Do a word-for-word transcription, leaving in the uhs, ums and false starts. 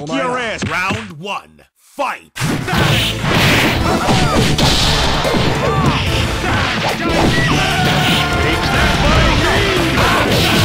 kick your ass. Round one, fight. Take that, buddy.